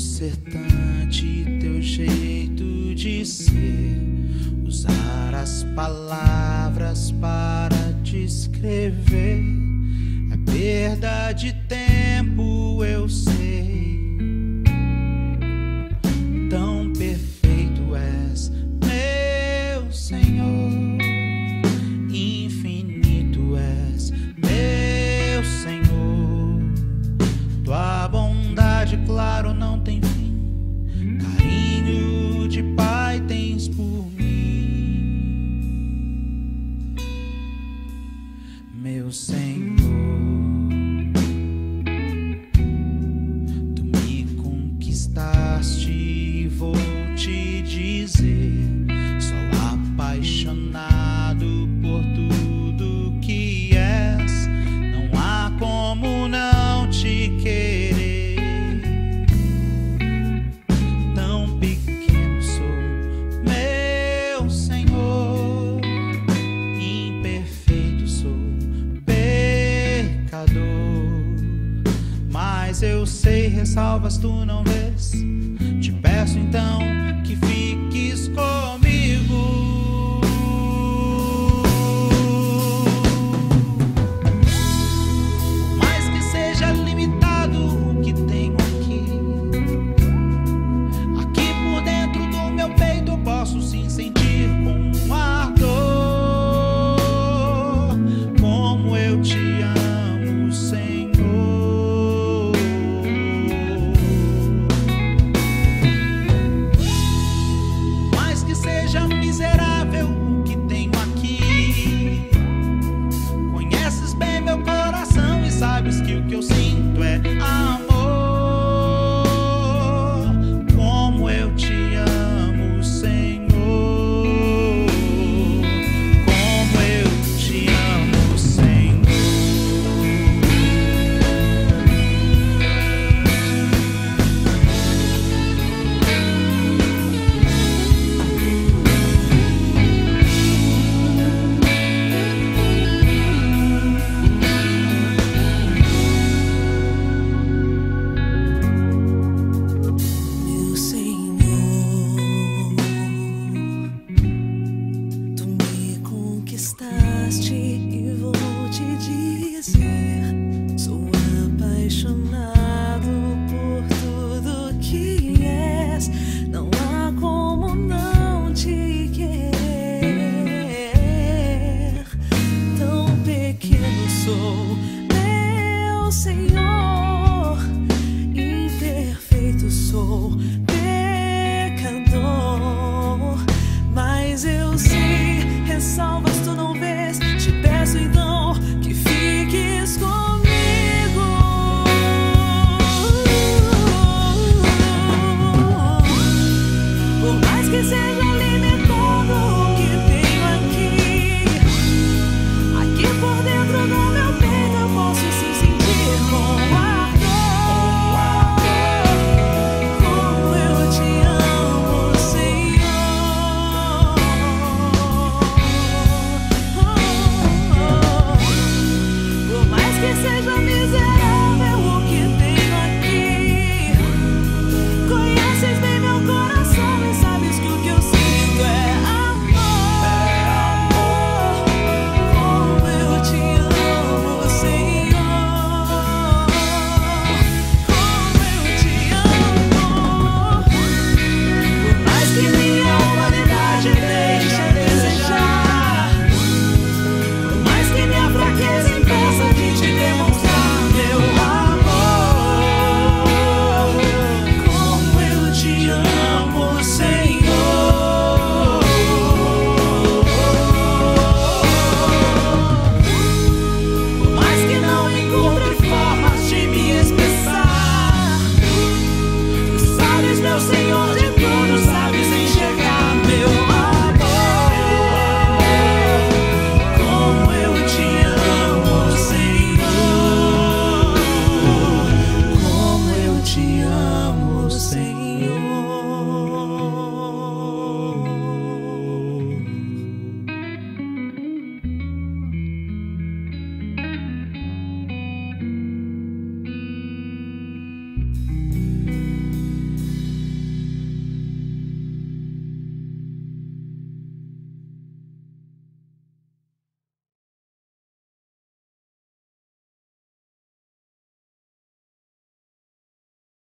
consertante teu jeito de ser, usar as palavras para descrever. É perda de tempo, eu sei. Tão perfeito és, meu Senhor. Infinito és, meu Senhor. Tua bondade, claro, não tem fim. Carinho de Pai tens por mim, meu Senhor. Tu me conquistaste e vou te dizer, sou apaixonado por tudo que és. Não há como não te querer. Mas eu sei, ressalvas tu não vês. Te peço então que fiques comigo.